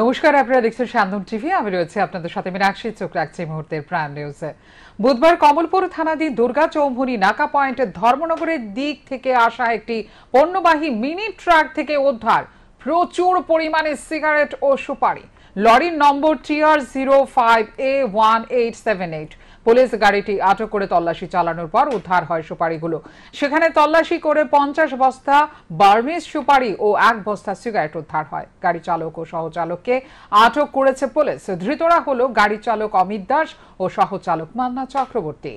নমস্কার, আপনারা দেখছেন স্যান্দন টিভি। আমি রয়েছে আপনাদের সাথে মীনাক্ষী। চোখ রাখছি মুহূর্তের প্রাইম নিউজে। বুধবার কমলপুর থানাধীন দুর্গা চৌমুহনী নাকা পয়েন্টের ধর্মনগরের দিক থেকে আসা একটি পণ্যবাহী মিনি ট্রাক থেকে উদ্ধার প্রচুর পরিমাণে সিগারেট ও সুপারি। লরির নম্বর TR05A1878। পুলিশ গাড়িটি আটক করে তল্লাশি চালানোর পর উদ্ধার হয় সুপারিগুলো। সেখানে তল্লাশি করে 50 বস্তা বার্মিজ সুপারি ও 1 বস্তা সিগারেট উদ্ধার হয়। গাড়ি চালক ও সহচালককে আটক করেছে পুলিশ। ধৃতরা হলো গাড়ি চালক অমিত দাস ও সহচালক মান্না চক্রবর্তী।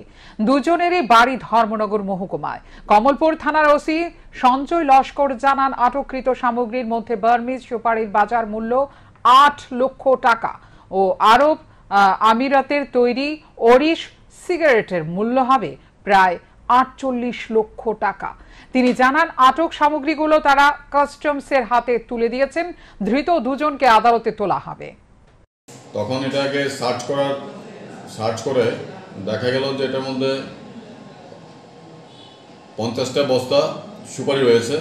দুজনেরই বাড়ি ধর্মনগর মহকুমায়। কমলপুর থানার ওসি সঞ্জয় লস্কর জানান, আটককৃত সামগ্রীর মধ্যে বার্মিজ সুপারির বাজার মূল্য 8 লক্ষ টাকা ও আরব আমিরাতের তৈরি ওরিশ সিগারেটের মূল্য হবে প্রায় 48 লক্ষ টাকা। তিনি জানান, আটক সামগ্রীগুলো তারা কাস্টমসের হাতে তুলে দিয়েছেন। ধৃত দুজনকে আদালতে তোলা হবে। তখন এটাকে সার্চ করে দেখা গেল যে এটার মধ্যে 50টা বস্তা সুপারি রয়েছে,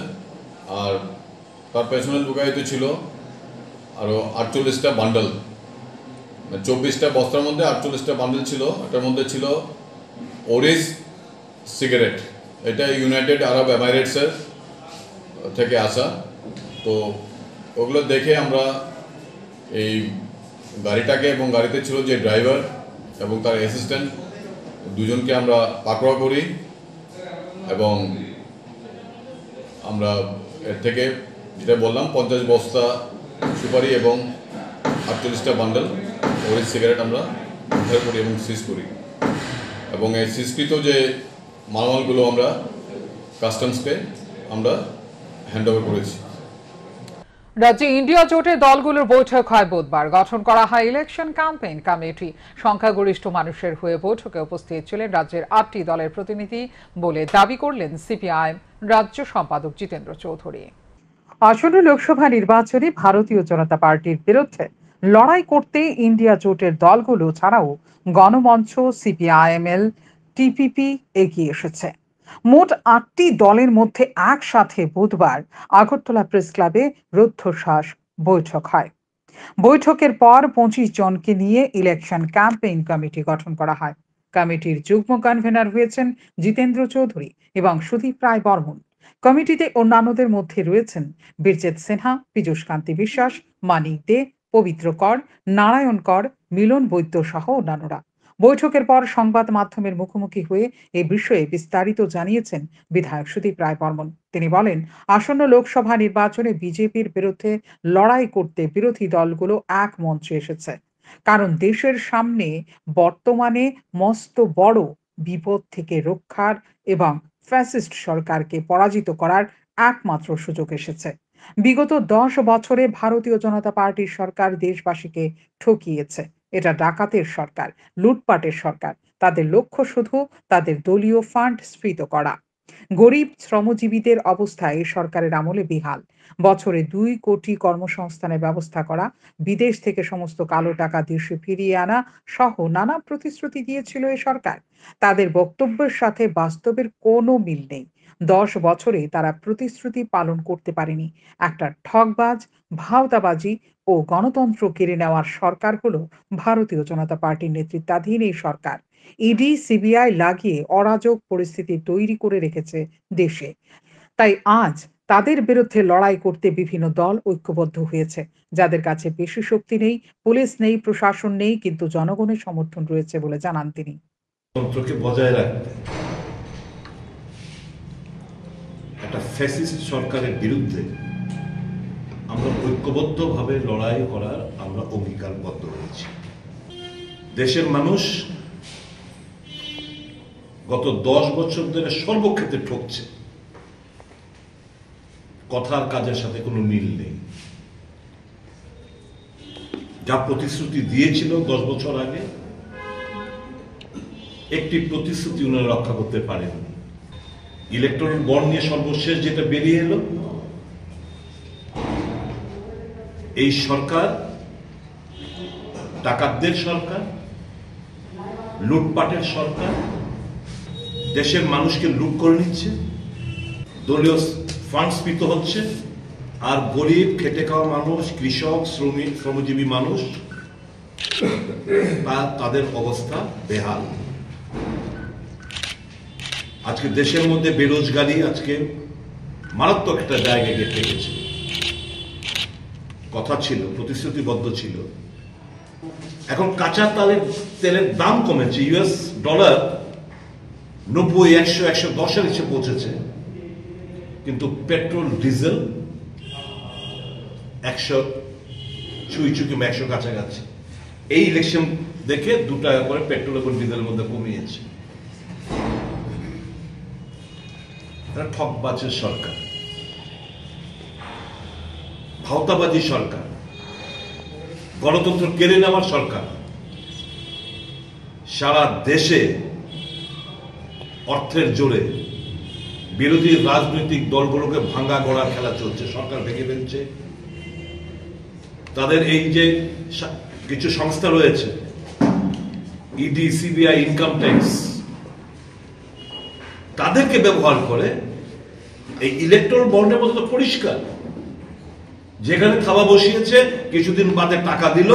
আর তার পেছনে লুকায়িত ছিল আরও 48টা বান্ডেল। 24টা বস্তার মধ্যে 48টা বান্ডেল ছিল। এটার মধ্যে ছিল ওরিস সিগারেট, এটা ইউনাইটেড আরব এমিরেটসের থেকে আসা। তো ওগুলো দেখে আমরা এই গাড়িটাকে এবং গাড়িতে ছিল যে ড্রাইভার এবং তার অ্যাসিস্ট্যান্ট দুজনকে আমরা পাকড়াও করি, এবং আমরা এর থেকে যেটা বললাম 50 বস্তা সুপারি এবং 48টা বান্ডেল ওরিস সিগারেট আমরা উদ্ধার করি এবং সিজ করি। এবং এই সিজকৃত যে মালমালগুলো আমরা কাস্টমসকে আমরা হ্যান্ড ওভার করেছি। রাজ্যে ইন্ডিয়া জোটের দলগুলোর বৈঠক হয় বুধবার। গঠন করা হয় ইলেকশন ক্যাম্পেইন কমিটি। সংখ্যাগরিষ্ঠ মানুষের হয়ে বৈঠকে উপস্থিত ছিলেন রাজ্যের 8টি দলের প্রতিনিধি বলে দাবি করলেন CPIM রাজ্য সম্পাদক জিতেন্দ্র চৌধুরী। আসন্ন লোকসভা নির্বাচনে ভারতীয় জনতা পার্টির বিরুদ্ধে লড়াই করতে ইন্ডিয়া জোটের দলগুলো ছাড়াও গণমঞ্চ, CPIML, TPP এগিয়ে এসেছে। মোট 8টি দলের মধ্যে একসাথে বুধবার আগরতলা প্রেস ক্লাবে রুদ্ধশ্বাস বৈঠক হয়। বৈঠকের পর 25 জনকে নিয়ে ইলেকশন ক্যাম্পেইন কমিটি গঠন করা হয়। কমিটির যুগ্ম কনভেনার হয়েছেন জিতেন্দ্র চৌধুরী এবং সুদীপ রায় বর্মন। কমিটিতে অন্যান্যদের মধ্যে রয়েছেন বিরজ সিনহা, পীযুষ কান্তি বিশ্বাস, মানিক দে, পবিত্র কর, নারায়ণ কর, মিলন বৈদ্য সহ অন্যান্যরা। বৈঠকের পর সংবাদ মাধ্যমের মুখোমুখি হয়ে এই বিষয়ে বিস্তারিত জানিয়েছেন বিধায়ক সুদীপ রায় বর্মন। তিনি বলেন, আসন্ন লোকসভা নির্বাচনে বিজেপির বিরুদ্ধে লড়াই করতে বিরোধী দলগুলো এক মঞ্চে এসেছে, কারণ দেশের সামনে বর্তমানে মস্ত বড় বিপদ থেকে রক্ষার এবং ফ্যাসিস্ট সরকারকে পরাজিত করার একমাত্র সুযোগ এসেছে। বিগত 10 বছরে ভারতীয় জনতা পার্টির সরকার দেশবাসীকে ঠকিয়েছে। এটা ডাকাতের সরকার, লুটপাটের সরকার। তাদের লক্ষ্য শুধু তাদের দলীয় ফান্ড স্ফীত করা। গরিব শ্রমজীবীদের অবস্থা এই সরকারের আমলে বেহাল। বছরে 2 কোটি কর্মসংস্থানের ব্যবস্থা করা, বিদেশ থেকে সমস্ত কালো টাকা দেশে ফিরিয়ে আনা সহ নানা প্রতিশ্রুতি দিয়েছিল এই সরকার। তাদের বক্তব্যের সাথে বাস্তবের কোনো মিল নেই। 10 বছরে তারা প্রতিশ্রুতি পালন করতে পারেনি। একটা ঠগবাজ, ভাওতাবাজি ও গণতন্ত্র কেড়ে নেওয়ার সরকার হলো ভারতীয় জনতা পার্টির নেতৃত্বাধীন এই সরকার। ED, CBI লাগিয়ে অরাজক পরিস্থিতি তৈরি করে রেখেছে দেশে। তাই আজ তাদের বিরুদ্ধে লড়াই করতে বিভিন্ন দল ঐক্যবদ্ধ হয়েছে। যাদের কাছে বেশি শক্তি নেই, পুলিশ নেই, প্রশাসন নেই, কিন্তু জনগণের সমর্থন রয়েছে বলে জানান তিনি। একটা ফ্যাসিস্ট সরকারের বিরুদ্ধে আমরা ঐক্যবদ্ধভাবে লড়াই করার আমরা অঙ্গীকারবদ্ধ হয়েছি। দেশের মানুষ গত 10 বছর ধরে সর্বক্ষেত্রে ঠকছে। কথার কাজের সাথে কোনো মিল নেই। যা প্রতিশ্রুতি দিয়েছিল 10 বছর আগে, একটি প্রতিশ্রুতি উনারা রক্ষা করতে পারেননি। ইলেকট্রনিক বন্ড নিয়ে সর্বশেষ যেটা বেরিয়ে এলো, এই সরকার ডাকাতদের সরকার, লুটপাটের সরকার, দেশের মানুষকে লুট করে নিচ্ছে, দলীয় ফান্ড স্ফীত হচ্ছে, আর গরিব খেটে খাওয়া মানুষ, কৃষক, শ্রমিক, শ্রমজীবী মানুষ, তাদের অবস্থা বেহাল। আজকে দেশের মধ্যে বেরোজগারি আজকে মারাত্মক একটা জায়গায় গিয়ে ঠেকেছে। কথা ছিল, প্রতিশ্রুতিবদ্ধ ছিল। এখন কাঁচা তেলের দাম কমেছে, ইউএস ডলার 90, 100, 110-এর নিচে পৌঁছেছে, কিন্তু পেট্রোল ডিজেল 100 কিংবা 100 কাছাকাছি। এই ইলেকশন দেখে 2 টাকা করে পেট্রোল এবং ডিজেলের মধ্যে কমিয়েছে। ঠকবাজের সরকার, ভাওতাবাদী সরকার, গণতন্ত্র কেড়ে নেওয়ার সরকার। সারা দেশে অর্থের জোরে বিরোধী রাজনৈতিক দলগুলোকে ভাঙা গড়ার খেলা চলছে। সরকার ভেঙে ফেলছে। তাদের এই যে কিছু সংস্থা রয়েছে, ইডি, সিবিআই, ইনকাম ট্যাক্স, তাদেরকে ব্যবহার করে। এই ইলেকট্রাল বন্ডের মতো তো পরিষ্কার, যেখানে থাবা বসিয়েছে, কিছুদিন বাদে টাকা দিল,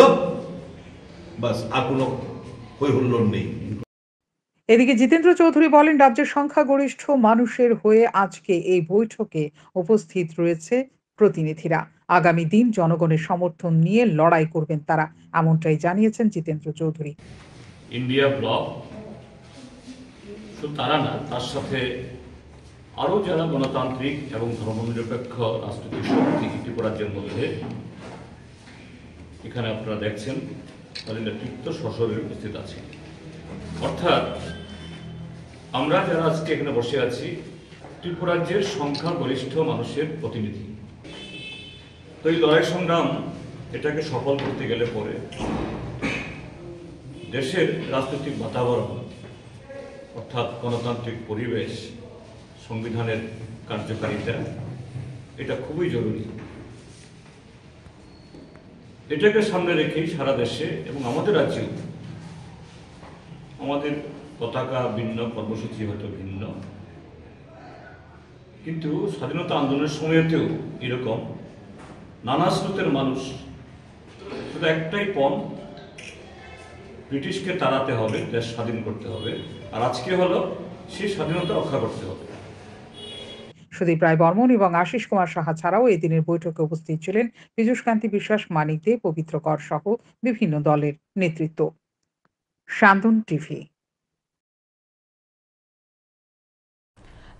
বাস, আর কোনো হই হুল্লোড় নেই। এদিকে জিতেন্দ্র চৌধুরী বলেন, রাজ্যের সংখ্যাগরিষ্ঠ মানুষের হয়ে আজকে এই বৈঠকে উপস্থিত রয়েছে প্রতিনিধিরা। আগামী দিন জনগণের সমর্থন নিয়ে লড়াই করবেন তারা, এমনটাই জানিয়েছেন জিতেন্দ্র চৌধুরী। ইন্ডিয়া ব্লক শুধু তারা না, তার সাথে আরও যারা গণতান্ত্রিক এবং ধর্মনিরপেক্ষ রাজনৈতিক শক্তি ত্রিপুরাজ্যের মধ্যে, এখানে আপনারা দেখছেন তাদের নেতৃত্ব সশরীরে উপস্থিত আছে। অর্থাৎ আমরা যারা আজকে এখানে বসে আছি, ত্রিপুরাজ্যের সংখ্যাগরিষ্ঠ মানুষের প্রতিনিধি। তো এই লড়াই সংগ্রাম, এটাকে সফল করতে গেলে পরে দেশের রাজনৈতিক বাতাবরণ, অর্থাৎ গণতান্ত্রিক পরিবেশ, সংবিধানের কার্যকারিতা, এটা খুবই জরুরি। এটাকে সামনে রেখেই সারা দেশে এবং আমাদের রাজ্যে আমাদের পতাকা ভিন্ন, কর্মসূচি হয়তো ভিন্ন, কিন্তু স্বাধীনতা আন্দোলনের সময়তেও এরকম নানা স্রোতের মানুষ, শুধু একটাই পণ, ব্রিটিশকে তাড়াতে হবে, দেশ স্বাধীন করতে হবে, আর আজকে হলো সেই স্বাধীনতা রক্ষা করতে হবে। সুদীপ রায় বর্মন এবং আশিস কুমার সাহা ছাড়াও এই দিনের বৈঠকে উপস্থিত ছিলেন পীযুষ কান্তি বিশ্বাস, মানিক দে, পবিত্র কর সহ বিভিন্ন দলের নেতৃত্ব। স্যান্দন টিভি।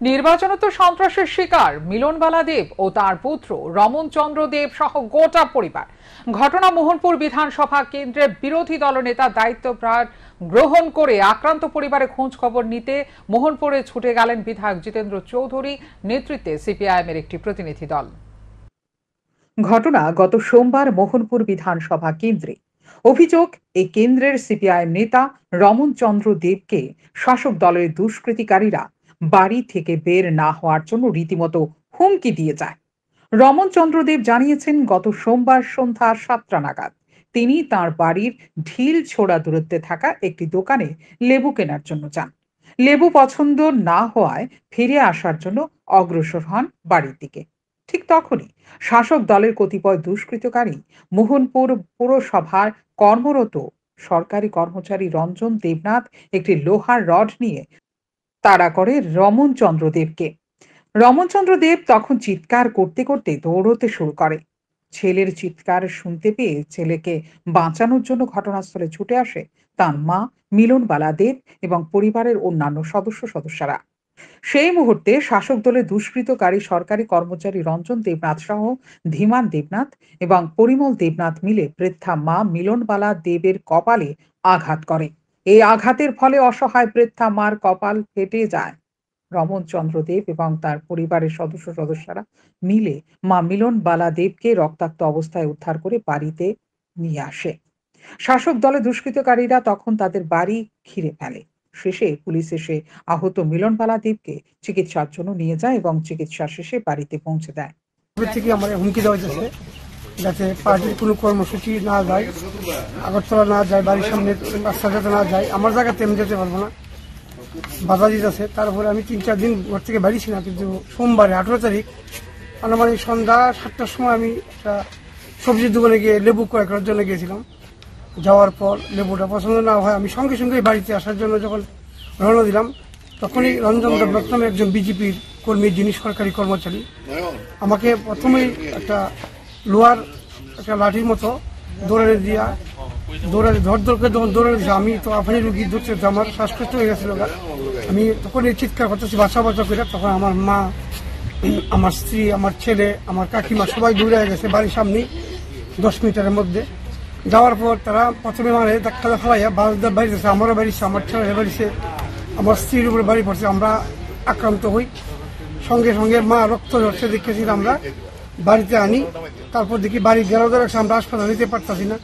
নির্বাচনোত্তর সন্ত্রাসের শিকার মিলনবালা দেব ও তার পুত্র রমনচন্দ্র দেব সহ গোটা পরিবার। ঘটনা মোহনপুর বিধানসভা কেন্দ্রের বিরোধী দলনেতা দায়িত্বভার গ্রহণ করে আক্রান্ত পরিবারে খোঁজ খবর নিতে মোহনপুরে ছুটে গেলেন বিধায়ক জিতেন্দ্র চৌধুরী নেতৃত্বে সিপিআইএমের একটি প্রতিনিধি দল। ঘটনা গত সোমবার মোহনপুর বিধানসভা কেন্দ্রে। অভিযোগ, এই কেন্দ্রের সিপিআইএম নেতা রমনচন্দ্র দেবকে শাসক দলের দুষ্কৃতিকারীরা বাড়ি থেকে বের না হওয়ার জন্য রীতিমতো হুমকি দিয়ে যায়। রমনচন্দ্র দেব জানিয়েছেন, গত সোমবার সন্ধ্যা 7টা নাগাদ তিনি তার বাড়ির ঢিল ছোড়া দূরত্বে থাকা একটি দোকানে লেবু কেনার জন্য যান। লেবু পছন্দ না হওয়ায় ফিরে আসার জন্য অগ্রসর হন বাড়ির দিকে। ঠিক তখনই শাসক দলের কতিপয় দুষ্কৃতকারী মোহনপুর পুরসভার কর্মরত সরকারি কর্মচারী রঞ্জন দেবনাথ একটি লোহার রড নিয়ে তাড়া করে রমনচন্দ্র দেবকে। রমনচন্দ্র দেব তখন চিৎকার করতে করতে দৌড়তে শুরু করে। ছেলের চিৎকার শুনতে পেয়ে ছেলেকে বাঁচানোর জন্য ঘটনাস্থলে ছুটে আসে তার মা মিলনবালা দেব এবং পরিবারের অন্যান্য সদস্যরা। সেই মুহূর্তে শাসক দলের দুষ্কৃতকারী সরকারি কর্মচারী রঞ্জন দেবনাথ সহ ধীমান দেবনাথ এবং পরিমল দেবনাথ মিলে বৃদ্ধা মা মিলনবালা দেবের কপালে আঘাত করে। এই আঘাতের ফলে অসহায় বৃদ্ধা মার কপাল ফেটে যায়। রমনচন্দ্র দেব এবং তার পরিবারের সদস্যরা মিলে মা মিলনবালা দেবকে রক্তাক্ত অবস্থায় উদ্ধার করে বাড়িতে নিয়ে আসে। শাসক দলের দুষ্কৃতকারীরা তখন তাদের বাড়ি ঘিরে ফেলে। শেষে পুলিশ এসে আহত মিলনবালা দেবকে চিকিৎসার জন্য নিয়ে যায় এবং চিকিৎসা শেষে বাড়িতে পৌঁছে দেয়। হুমকি দেওয়া হয়েছে যাতে পার্টির কোনো কর্মসূচি না যায়, আগরতলা না যায়, বাড়ির সামনে রাস্তা যাতে না যায়, আমার জায়গাতে আমি যেতে পারবো না, বাধা দিতে আছে। তারপরে আমি 3-4 দিন ঘর থেকে বাড়ি ছিলাম, কিন্তু সোমবারে 18 তারিখ আনুমানিক সন্ধ্যা 7টার সময় আমি একটা সবজির দোকানে গিয়ে লেবু ক্রয় করার জন্য গিয়েছিলাম। যাওয়ার পর লেবুটা পছন্দ না হয় আমি সঙ্গে সঙ্গে বাড়িতে আসার জন্য যখন রওনা দিলাম, তখনই রঞ্জন দেবনাথ নামে একজন বিজেপির কর্মী, যিনি সরকারি কর্মচারী, আমাকে প্রথমেই একটা লোহার একটা লাঠির মতো দৌড়ানি দিয়া দৌড়ানি দিয়েছে। আমি তো আফানি রুগী ধরছে, আমার শ্বাসকষ্ট হয়ে গেছিল। আমি তখনই চিৎকার করতেছি বাচ্চা বাচ্চা করে। তখন আমার মা, আমার স্ত্রী, আমার ছেলে, আমার কাকিমা সবাই দৌড়ে গেছে বাড়ির সামনে 10 মিটারের মধ্যে। যাওয়ার পর তারা প্রথমে আমার ডাক্তার ফেলাইয়া বাসদার বাড়িতেছে, আমারও বাড়িছে, আমার ছেলের বাড়িছে, আমার স্ত্রীর উপরে বাড়ি পড়ছে। আমরা আক্রান্ত হই, সঙ্গে সঙ্গে মা রক্ত ঝরছে দেখেছি, আমরা বাড়িতে আনি। তারপর দেখি বাড়ি গেলাও রাখছে, আমরা হাসপাতালে নিতে পারতাছি না।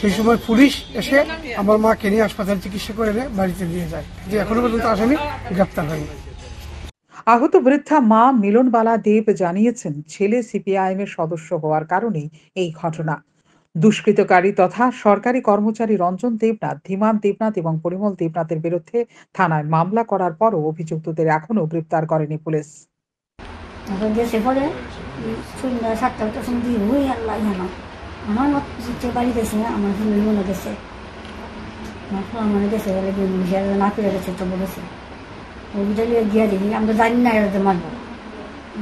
সেই সময় পুলিশ এসে আমার মাকে নিয়ে হাসপাতালে চিকিৎসা করে এনে বাড়িতে নিয়ে যায়। যে এখনো পর্যন্ত আসামি গ্রেপ্তার হয়নি। আহত বৃদ্ধা মা মিলনবালা দেব জানিয়েছেন, ছেলে সিপিআইএম এর সদস্য হওয়ার কারণেই এই ঘটনা। দুষ্কৃতকারী তথা সরকারি কর্মচারী রঞ্জন দেবনাথ, ধীমান দেবনাথ এবং পরিমল দেবনাথের বিরুদ্ধে থানায় মামলা করার পরও অভিযুক্তদের এখনো গ্রেপ্তার করেনি পুলিশ। আমরা জানি না মারবো,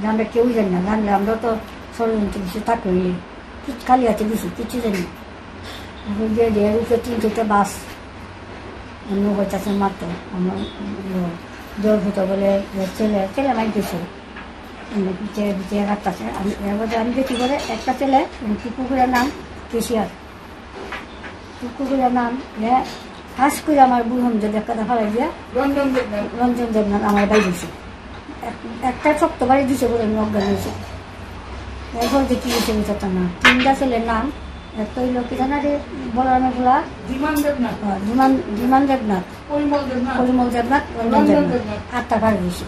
আমরা কেউ জানি না, জানলে আমরা তো ষড়যন্ত্র থাকবো, খালি আছে দিছি কিছু জানি। এখন যে উপরে 3-4টা বাস অন্য চাষে মারত, আমার দৌড় হতো বলে ছেলে ছেলে মাইক দিয়েছে রাস্তাতে। আমি দেখি করে একটা ছেলে কুকুরের নাম কেশিয়ার, কুকুরের নাম ফাঁস করে আমার বুঝলাম যদি একটা ফেলাই দিয়ে রঞ্জন দেবনাথ আমার বাড়ি দিয়েছে, একটা শক্ত বাড়ি দিয়েছে বলে আমি অজ্ঞান হয়েছে। এখন দেখি না 3টা ছেলের নাম, একটা হইল কি জানা রে বলার নামগুলা, ধীমান দেবনাথ, পরিমল দেবনাথ, রঞ্জন দেবনাথ, 8টা ভাড়া দিয়েছে।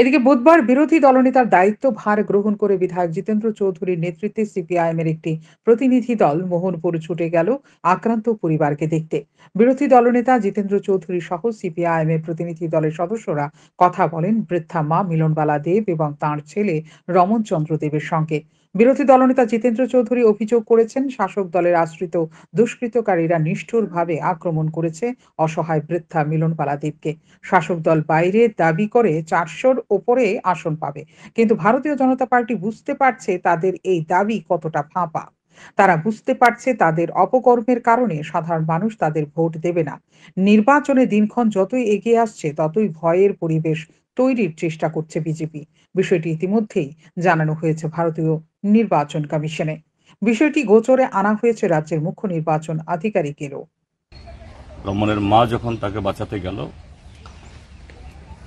এদিকে বুধবার বিরোধী দলনেতার দায়িত্বভার গ্রহণ করে বিধায়ক জিতেন্দ্র চৌধুরীর নেতৃত্বে সিপিআইএম এর একটি প্রতিনিধি দল মোহনপুর ছুটে গেল আক্রান্ত পরিবারকে দেখতে। বিরোধী দলনেতা জিতেন্দ্র চৌধুরী সহ সিপিআইএম এর প্রতিনিধি দলের সদস্যরা কথা বলেন বৃদ্ধা মা মিলনবালা দেব এবং তাঁর ছেলে রমনচন্দ্র দেবের সঙ্গে। বিরোধী দলনেতা জিতেন্দ্র চৌধুরী অভিযোগ করেছেন, শাসক দলের আশ্রিত দুষ্কৃতকারীরা নিষ্ঠুরভাবে আক্রমণ করেছে অসহায় বৃদ্ধা মিলনবালা দেবকে। শাসক দল বাইরে দাবি করে 400-র ওপরে আসন পাবে, কিন্তু ভারতীয় জনতা পার্টি বুঝতে পারছে তাদের এই দাবি কতটা ফাঁপা। তারা বুঝতে পারছে তাদের অপকর্মের কারণে সাধারণ মানুষ তাদের ভোট দেবে না। নির্বাচনে দিনক্ষণ যতই এগিয়ে আসছে, ততই ভয়ের পরিবেশ তৈরির চেষ্টা করছে বিজেপি। বিষয়টি ইতিমধ্যেই জানানো হয়েছে ভারতীয় নির্বাচন কমিশনে। বিষয়টি গোচরে আনা হয়েছে রাজ্যের মুখ্য নির্বাচন আধিকারিকেরও। রমনের মা যখন তাকে বাঁচাতে গেল,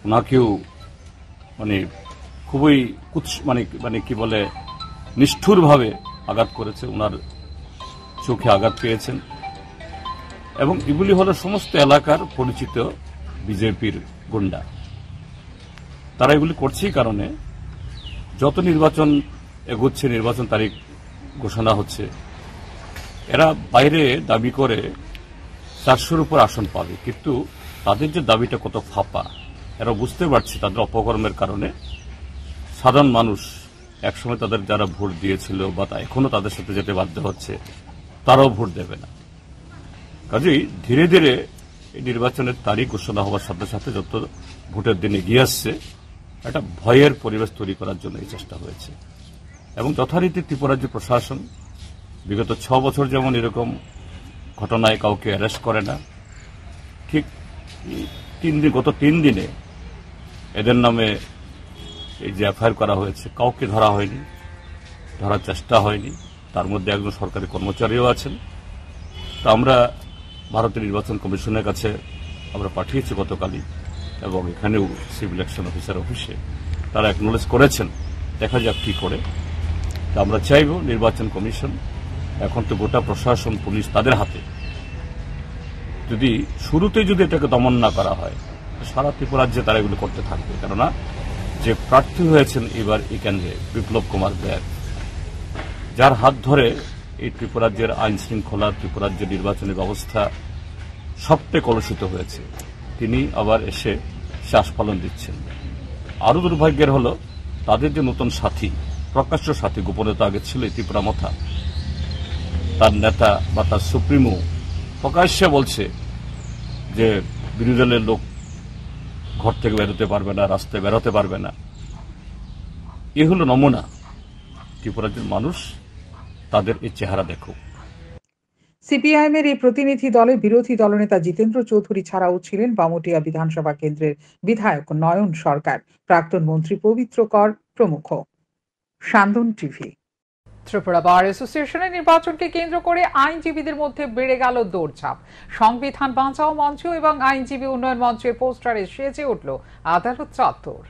ওনাকেও খুবই নিষ্ঠুরভাবে আঘাত করেছে, ওনার চোখে আঘাত পেয়েছেন। এবং এগুলি হলো সমস্ত এলাকার পরিচিত বিজেপির গুন্ডা। তারা এগুলি করছেই কারণে যত নির্বাচন এগোচ্ছে, নির্বাচন তারিখ ঘোষণা হচ্ছে, এরা বাইরে দাবি করে 400-র উপর আসন পাবে, কিন্তু তাদের যে দাবিটা কত ফাঁপা এরা বুঝতে পারছে। তাদের অপকর্মের কারণে সাধারণ মানুষ একসময় তাদের যারা ভোট দিয়েছিল বা এখনও তাদের সাথে যেতে বাধ্য হচ্ছে, তারাও ভোট দেবে না। কাজেই ধীরে ধীরে এই নির্বাচনের তারিখ ঘোষণা হওয়ার সাথে সাথে যত ভোটের দিন এগিয়ে আসছে, একটা ভয়ের পরিবেশ তৈরি করার জন্য এই চেষ্টা হয়েছে। এবং যথারীতি ত্রিপুরার যে প্রশাসন বিগত 6 বছর যেমন এরকম ঘটনায় কাউকে অ্যারেস্ট করে না, ঠিক গত তিন দিনে এদের নামে এই যে এফআইআর করা হয়েছে, কাউকে ধরা হয়নি, ধরার চেষ্টা হয়নি। তার মধ্যে একজন সরকারি কর্মচারীও আছেন। তা আমরা ভারতের নির্বাচন কমিশনের কাছে আমরা পাঠিয়েছি গতকালই, এবং এখানেও সিভিল ইলেকশন অফিসার অফিসে তারা অ্যাকনোলেজ করেছেন। দেখা যাক কী করে। তা আমরা চাইব নির্বাচন কমিশন, এখন তো গোটা প্রশাসন পুলিশ তাদের হাতে, যদি শুরুতে যদি এটাকে দমন না করা হয়, সারা ত্রিপুরাজ্যে তারা এগুলো করতে থাকবে। কেননা যে প্রার্থী হয়েছেন এবার এই কেন্দ্রে বিপ্লব কুমার দেব, যার হাত ধরে এই ত্রিপুরা রাজ্যের আইন শৃঙ্খলা, ত্রিপুরা রাজ্যের নির্বাচনী ব্যবস্থা সবটাই কলুষিত হয়েছে, তিনি আবার এসে শ্বাস পালন দিচ্ছেন। আরও দুর্ভাগ্যের হলো তাদের যে নতুন সাথী, প্রকাশ্য সাথী, গোপনে তো আগে ছিল ত্রিপুরা মাথা, তার নেতা বা তার সুপ্রিমো প্রকাশ্যে বলছে যে বিরোধী দলের লোক ঘর থেকে বেরোতে পারবে না, রাস্তায় বেরোতে পারবে না। এ হলো নমুনা। ত্রিপুরাজ্যের মানুষ তাদের এই চেহারা দেখুক। সিপিআইএম এর এই প্রতিনিধি দলে বিরোধী দলনেতা জিতেন্দ্র চৌধুরী ছাড়াও ছিলেন বামটিয়া বিধানসভা কেন্দ্রের বিধায়ক নয়ন সরকার, প্রাক্তন মন্ত্রী পবিত্র কর প্রমুখ। স্যান্দন টিভি। ত্রিপুরা বার অ্যাসোসিয়েশনের নির্বাচনকে কেন্দ্র করে আইনজীবীদের মধ্যে বেড়ে গেল দৌড়ঝাঁপ। সংবিধান বাঁচাও মঞ্চ এবং আইনজীবী উন্নয়ন মঞ্চের পোস্টারে সেজে উঠল আদালত চত্বর।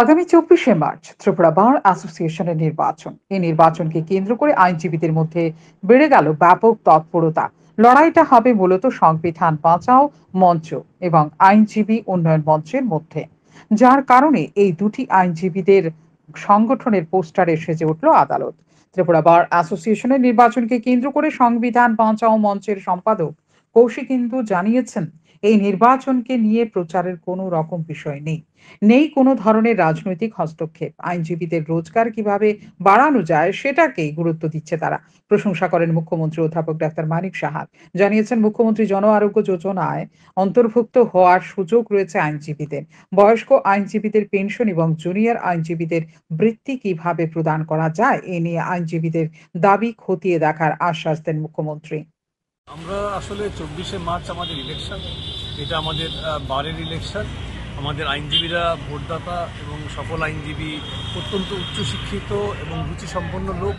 আগামী 24শে মার্চ ত্রিপুরা বার অ্যাসোসিয়েশনের নির্বাচন। এই নির্বাচনকে কেন্দ্র করে আইনজীবীদের মধ্যে বেড়ে গেল ব্যাপক তৎপরতা। লড়াইটা হবে মূলত সংবিধান বাঁচাও মঞ্চ এবং আইনজীবী উন্নয়ন মঞ্চের মধ্যে, যার কারণে এই দুটি আইনজীবীদের সংগঠনের পোস্টারে সেজে উঠল আদালত। ত্রিপুরা বার অ্যাসোসিয়েশনের নির্বাচনকে কেন্দ্র করে সংবিধান বাঁচাও মঞ্চের সম্পাদক কৌশিক ইন্দু জানিয়েছেন, এই নির্বাচনকে নিয়ে প্রচারের কোনো রকম বিষয় নেই, নেই কোনো ধরনের রাজনৈতিক হস্তক্ষেপ। আইনজীবীদের রোজগার কিভাবে বাড়ানো যায় সেটাকেই গুরুত্ব দিচ্ছে তারা। প্রশংসা করেন মুখ্যমন্ত্রী অধ্যাপক ডাক্তার মানিক সাহা। জানিয়েছেন, মুখ্যমন্ত্রী জন আরোগ্য যোজনায় অন্তর্ভুক্ত হওয়ার সুযোগ রয়েছে আইনজীবীদের। বয়স্ক আইনজীবীদের পেনশন এবং জুনিয়র আইনজীবীদের বৃত্তি কিভাবে প্রদান করা যায় এ নিয়ে আইনজীবীদের দাবি খতিয়ে দেখার আশ্বাস দেন মুখ্যমন্ত্রী। আমরা আসলে 24শে মার্চ আমাদের ইলেকশন, এটা আমাদের বারের ইলেকশন। আমাদের আইনজীবীরা ভোটদাতা এবং সকল আইনজীবী অত্যন্ত উচ্চশিক্ষিত এবং রুচিসম্পন্ন লোক।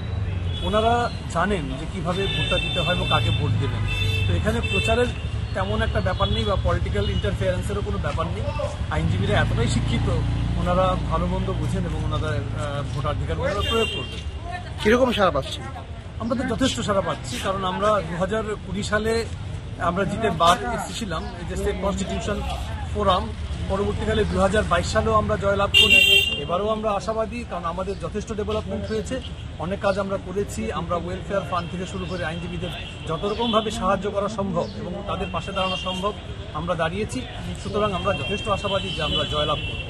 ওনারা জানেন যে কীভাবে ভোটটা দিতে হয় এবং কাকে ভোট দেবেন। তো এখানে প্রচারের তেমন একটা ব্যাপার নেই বা পলিটিক্যাল ইন্টারফেয়ারেন্সেরও কোনো ব্যাপার নেই। আইনজীবীরা এতটাই শিক্ষিত, ওনারা ভালো মন্দ বুঝেন এবং ওনারা ভোটাধিকার ওনারা প্রয়োগ করবেন। কীরকম সারা পাচ্ছি? আমরা তো যথেষ্ট সারা পাচ্ছি, কারণ আমরা 2020 সালে আমরা জিতে বার এসেছিলাম, এই যে স্টেট কনস্টিটিউশন ফোরাম। পরবর্তীকালে 2022 সালেও আমরা জয়লাভ করি। এবারেও আমরা আশাবাদী, কারণ আমাদের যথেষ্ট ডেভেলপমেন্ট হয়েছে, অনেক কাজ আমরা করেছি। আমরা ওয়েলফেয়ার ফান্ড থেকে শুরু করে আইনজীবীদের যত রকমভাবে সাহায্য করা সম্ভব এবং তাদের পাশে দাঁড়ানো সম্ভব আমরা দাঁড়িয়েছি। সুতরাং আমরা যথেষ্ট আশাবাদী যে আমরা জয়লাভ করব।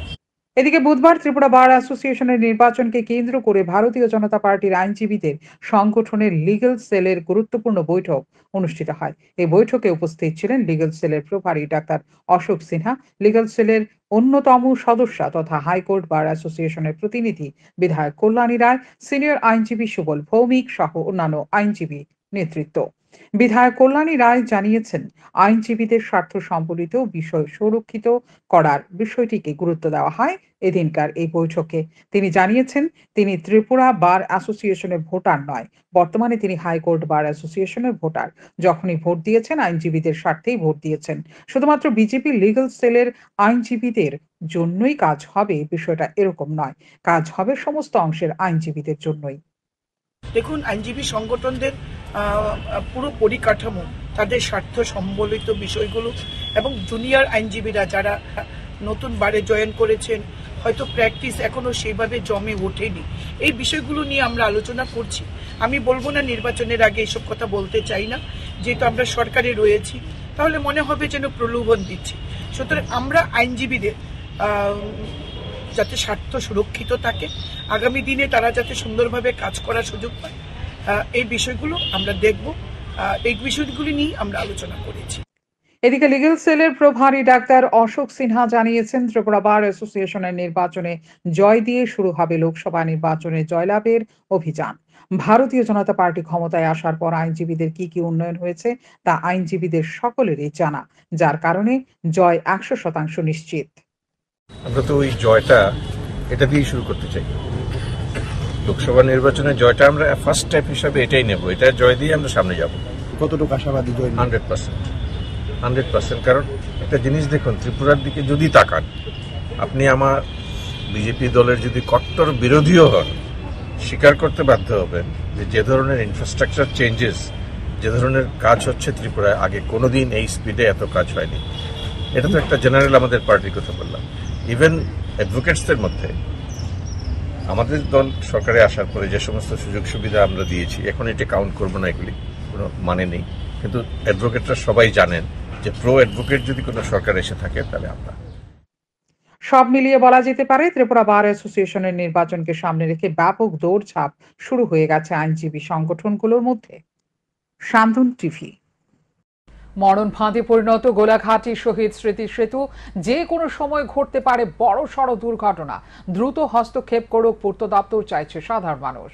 এদিকে বুধবার ত্রিপুরা বার অ্যাসোসিয়েশনের নির্বাচনকে কেন্দ্র করে ভারতীয় জনতা পার্টির আইনজীবীদের সংগঠনের লিগ্যাল সেলের গুরুত্বপূর্ণ বৈঠক অনুষ্ঠিত হয়। এই বৈঠকে উপস্থিত ছিলেন লিগ্যাল সেলের প্রভারী ডাক্তার অশোক সিনহা, লিগ্যাল সেলের অন্যতম সদস্য তথা হাইকোর্ট বার অ্যাসোসিয়েশনের প্রতিনিধি বিধায়ক কল্যাণী রায়, সিনিয়র আইনজীবী সুবল ভৌমিক সহ অন্যান্য আইনজীবী নেতৃত্ব। বিধায়ক কল্যাণী রায় জানিয়েছেন, আইনজীবীদের স্বার্থ সম্পর্কিত বিষয় সুরক্ষিত করার বিষয়টিকে গুরুত্ব দেওয়া হয় এদিনকার এই বৈঠকে। তিনি জানিয়েছেন, তিনি ত্রিপুরা বার অ্যাসোসিয়েশনের ভোটার নয়, বর্তমানে তিনি হাইকোর্ট বার অ্যাসোসিয়েশনের ভোটার। যখনই ভোট দিয়েছেন আইনজীবীদের স্বার্থেই ভোট দিয়েছেন। শুধুমাত্র বিজেপি লিগ্যাল সেলের আইনজীবীদের জন্যই কাজ হবে বিষয়টা এরকম নয়, কাজ হবে সমস্ত অংশের আইনজীবীদের জন্যই। দেখুন, আইনজীবী সংগঠনদের পুরো পরিকাঠামো, তাদের স্বার্থ সম্বলিত বিষয়গুলো এবং জুনিয়র আইনজীবীরা যারা নতুন বারে জয়েন করেছেন, হয়তো প্র্যাকটিস এখনও সেইভাবে জমে ওঠেনি, এই বিষয়গুলো নিয়ে আমরা আলোচনা করছি। আমি বলবো না নির্বাচনের আগে এইসব কথা বলতে চাই না, যেহেতু আমরা সরকারে রয়েছি, তাহলে মনে হবে যেন প্রলোভন দিচ্ছি। সুতরাং আমরা আইনজীবীদের যাতে স্বার্থ সুরক্ষিত থাকে, আগামী দিনে তারা যাতে সুন্দরভাবে কাজ করার সুযোগ পায়, এই বিষয়গুলো আমরা দেখব। এই বিষয়গুলি নিয়ে আমরা আলোচনা করেছি। এদিকে লিগ্যাল সেলের প্রভারী ডাক্তার অশোক সিনহা জানিয়েছেন, ত্রিপুরা বার অ্যাসোসিয়েশনের নির্বাচনে জয় দিয়ে শুরু হবে লোকসভা নির্বাচনে জয়লাভের অভিযান। ভারতীয় জনতা পার্টি ক্ষমতায় আসার পর আইনজীবীদের কি কি উন্নয়ন হয়েছে তা আইনজীবীদের সকলেরই জানা, যার কারণে জয় 100% নিশ্চিত। আমরা তো ওই জয়টা এটা দিয়ে শুরু করতে চাই। লোকসভা নির্বাচনে জয়টা আমরা ফার্স্ট স্টেপ হিসাবে এটাই নেব, এটা জয় দিয়ে আমরা সামনে যাব। কতটুকু আশাবাদী? জয় 100%, কারণ একটা জিনিস দেখুন, ত্রিপুরার দিকে যদি তাকান, আপনি আমার বিজেপি দলের যদি কট্টর বিরোধীও হন, স্বীকার করতে বাধ্য হবেন যে ধরনের ইনফ্রাস্ট্রাকচার চেঞ্জেস, যে ধরনের কাজ হচ্ছে ত্রিপুরায়, আগে কোনোদিন এই স্পিডে এত কাজ হয়নি। এটা তো একটা জেনারেল আমাদের পার্টির কথা বললাম। ইভেন অ্যাডভোকেটসদের মধ্যে আমাদের দল সরকারে আসার পরে যে সমস্ত সুযোগ সুবিধা আমরা দিয়েছি, এখন এটি কাউন্ট করবো না, এগুলি কোনো মানে নেই। কিন্তু অ্যাডভোকেটরা সবাই জানেন যে প্রো অ্যাডভোকেট যদি কোনো সরকার এসে থাকে তাহলে আমরা। সব মিলিয়ে বলা যেতে পারে ত্রিপুরা বার অ্যাসোসিয়েশনের নির্বাচনকে সামনে রেখে ব্যাপক দৌড়ঝাঁপ শুরু হয়ে গেছে আইনজীবী সংগঠনগুলোর মধ্যে। স্যান্দন টিভি। মরণ ফাঁদে পরিণত গোলাঘাটি শহীদ স্মৃতি সেতু, যে কোনো সময় ঘটতে পারে বড় সড় দুর্ঘটনা। দ্রুত হস্তক্ষেপ করুক পূর্ত দপ্তর, চাইছে সাধারণ মানুষ।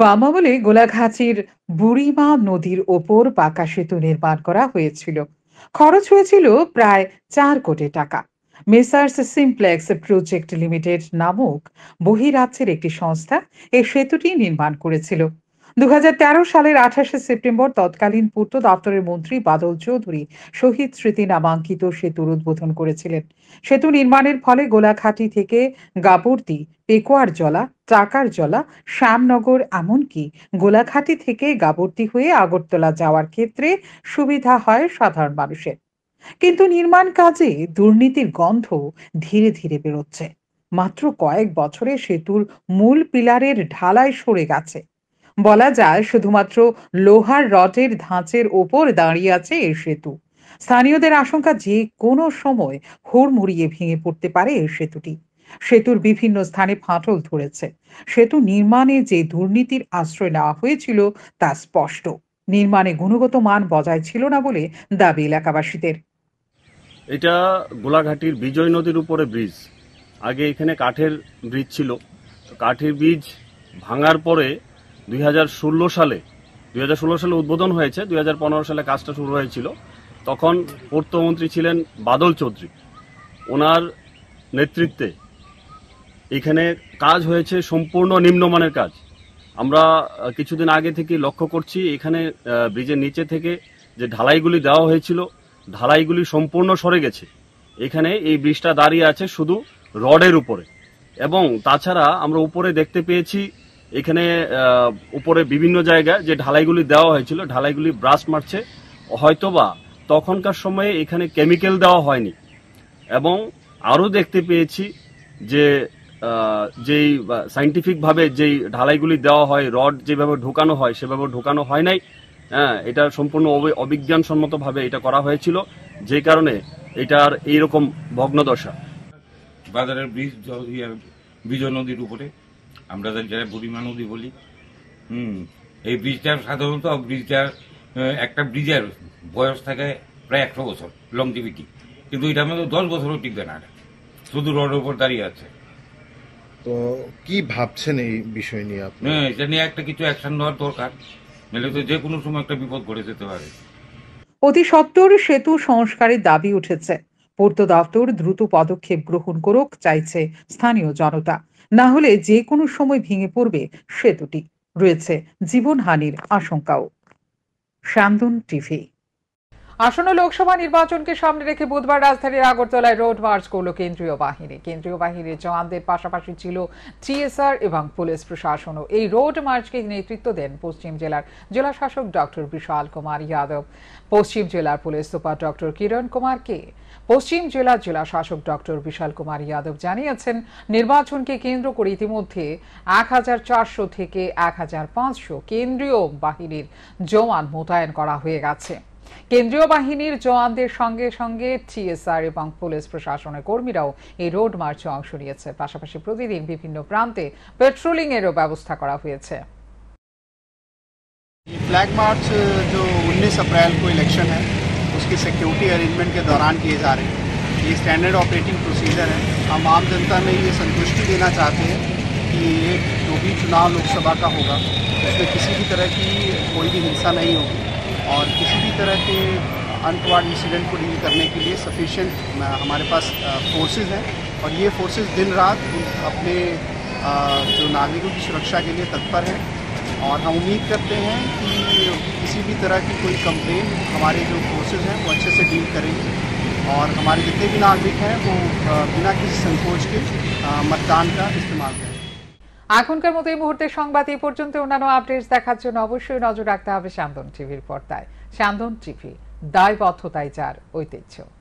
বাম আমলে গোলাঘাটির বুড়িমা নদীর ওপর পাকা সেতু নির্মাণ করা হয়েছিল। খরচ হয়েছিল প্রায় 4 কোটি টাকা। মেসার্স সিমপ্লেক্স প্রজেক্ট লিমিটেড নামক বহিরাজ্যের একটি সংস্থা এই সেতুটি নির্মাণ করেছিল। 2013 সালের 28 সেপ্টেম্বর তৎকালীন পূর্ত দপ্তরের মন্ত্রী বাদল চৌধুরী শহীদ স্মৃতি নামাঙ্কিত সেতুর উদ্বোধন করেছিলেন। সেতু নির্মাণের ফলে গোলাঘাটি থেকে গাবর্তি, পেকুয়ার জলা, টাকার জলা, শ্যামনগর, এমনকি গোলাঘাটি থেকে গাবর্তি হয়ে আগরতলা যাওয়ার ক্ষেত্রে সুবিধা হয় সাধারণ মানুষের। কিন্তু নির্মাণ কাজে দুর্নীতির গন্ধ ধীরে ধীরে বেরোচ্ছে। মাত্র কয়েক বছরে সেতুর মূল পিলারের ঢালাই সরে গেছে। বলা যায় শুধুমাত্র লোহার রডের ধাঁচের ওপর দাঁড়িয়ে আছে এই সেতু। স্থানীয়দের আশঙ্কা, যে কোনো সময় হুড়মুড়িয়ে ভেঙে পড়তে পারে এই সেতুটি। সেতুর বিভিন্ন স্থানে ফাটল ধরেছে। সেতু নির্মাণে যে দুর্নীতির আশ্রয় নেওয়া হয়েছিল তা স্পষ্ট। নির্মাণে গুণগত মান বজায় ছিল না বলে দাবি এলাকাবাসীদের। এটা গোলাঘাটির বিজয় নদীর উপরে ব্রিজ। আগে এখানে কাঠের ব্রিজ ছিল। কাঠের ব্রিজ ভাঙার পরে 2016 সালে উদ্বোধন হয়েছে। 2015 সালে কাজটা শুরু হয়েছিল। তখন অর্থমন্ত্রী ছিলেন বাদল চৌধুরী। ওনার নেতৃত্বে এখানে কাজ হয়েছে সম্পূর্ণ নিম্নমানের কাজ। আমরা কিছুদিন আগে থেকে লক্ষ্য করছি এখানে ব্রিজের নিচে থেকে যে ঢালাইগুলি দেওয়া হয়েছিল, ঢালাইগুলি সম্পূর্ণ সরে গেছে। এখানে এই ব্রিজটা দাঁড়িয়ে আছে শুধু রডের উপরে। এবং তাছাড়া আমরা উপরে দেখতে পেয়েছি এখানে উপরে বিভিন্ন জায়গায় যে ঢালাইগুলি দেওয়া হয়েছিল, ঢালাইগুলি ব্রাশ মারছে। হয়তোবা তখনকার সময়ে এখানে কেমিক্যাল দেওয়া হয়নি। এবং আরও দেখতে পেয়েছি যে যেই সাইন্টিফিকভাবে যেই ঢালাইগুলি দেওয়া হয়, রড যেভাবে ঢোকানো হয় সেভাবে ঢোকানো হয় নাই। হ্যাঁ, এটা সম্পূর্ণ অবিজ্ঞানসম্মতভাবে এটা করা হয়েছিল, যে কারণে এটার এইরকম ভগ্নদশা। বাজারের ব্রিজ বিজয় নদীর উপরে আমরা যারা বুড়িমা নদী বলি, এই ব্রিজটা সাধারণত ব্রিজটার একটা ব্রিজের বয়স থাকে প্রায় 100 বছর লংজিভিটি, কিন্তু এটা আমাদের 10 বছরও টিকবে না। এটা শুধু রোডের উপর দাঁড়িয়ে আছে। তো কি ভাবছেন এই বিষয় নিয়ে আপনি? হ্যাঁ, এটা নিয়ে একটা কিছু অ্যাকশন নেওয়ার দরকার, নাহলে তো যে কোনো সময় একটা বিপদ ঘটে যেতে পারে। অতি সত্বর সেতু সংস্কারের দাবি উঠেছে। পূর্ত দপ্তর দ্রুত পদক্ষেপ গ্রহণ করুক, চাইছে স্থানীয় জনতা। না হলে যে কোনো সময় ভেঙে পড়বে সেতুটি, রয়েছে জীবনহানির আশঙ্কাও। স্যান্দন টিভি। আসন্ন লোকসভা নির্বাচনকে সামনে রেখে বুধবার রাজধানীর আগরতলায় রোড মার্চ করল কেন্দ্রীয় বাহিনী। কেন্দ্রীয় বাহিনীর জওয়ানদের পাশাপাশি ছিল টিএসআর এবং পুলিশ প্রশাসনও। এই রোড মার্চকে নেতৃত্ব দেন পশ্চিম জেলার জেলাশাসক ডক্টর বিশাল কুমার যাদব, পশ্চিম জেলার police super doctor Kiran Kumar কে। পশ্চিম জেলার জেলাশাসক ডক্টর বিশাল কুমার যাদব জানিয়েছেন, নির্বাচনকে কেন্দ্র করে ইতিমধ্যে 1400 থেকে 1500 কেন্দ্রীয় বাহিনীর জওয়ান মোতায়েন করা হয়ে গেছে। কেন্দ্রীয় বাহিনীর জওয়ানদের সঙ্গে সঙ্গে টিএসআর এবং পুলিশ প্রশাসনের কর্মীরাও এই রোড মার্চে অংশ নিয়েছে। পাশাপাশি প্রতিদিন বিভিন্ন প্রান্তে পেট্রোলিং এরও ব্যবস্থা করা হয়েছে। फ्लैग मार्च जो 19 अप्रैल को इलेक्शन है उसकी सिक्योरिटी अरेंजमेंट के दौरान किए जा रहे हैं। ये स्टैंडर्ड ऑपरेटिंग प्रोसीजर है। हम आम जनता में ये संतुष्टि देना चाहते हैं कि ये जो भी चुनाव लोकसभा का होगा उसमें किसी भी तरह की कोई भी हिंसा नहीं होगी और किसी भी तरह के अनवांटेड इंसिडेंट को डील करने के लिए सफिशिएंट हमारे पास फोर्सेस हैं और ये फोर्सेस दिन रात अपने जो नागरिकों की सुरक्षा के लिए तत्पर हैं और हम उम्मीद करते हैं कि किसी भी तरह की कोई कंप्लेन हमारे जो फोर्सेस हैं वो अच्छे से डील करेंगे और हमारे जितने भी नागरिक हैं वो बिना किसी संकोच के मतदान का इस्तेमाल करें। এখনকার মতো এই মুহূর্তে সংবাদ এই পর্যন্ত। অন্যান্য আপডেটস দেখার জন্য অবশ্যই নজর রাখতে হবে স্যান্দন টিভির পর্দায়। স্যান্দন টিভি, দায়বদ্ধতায় যার ঐতিহ্য।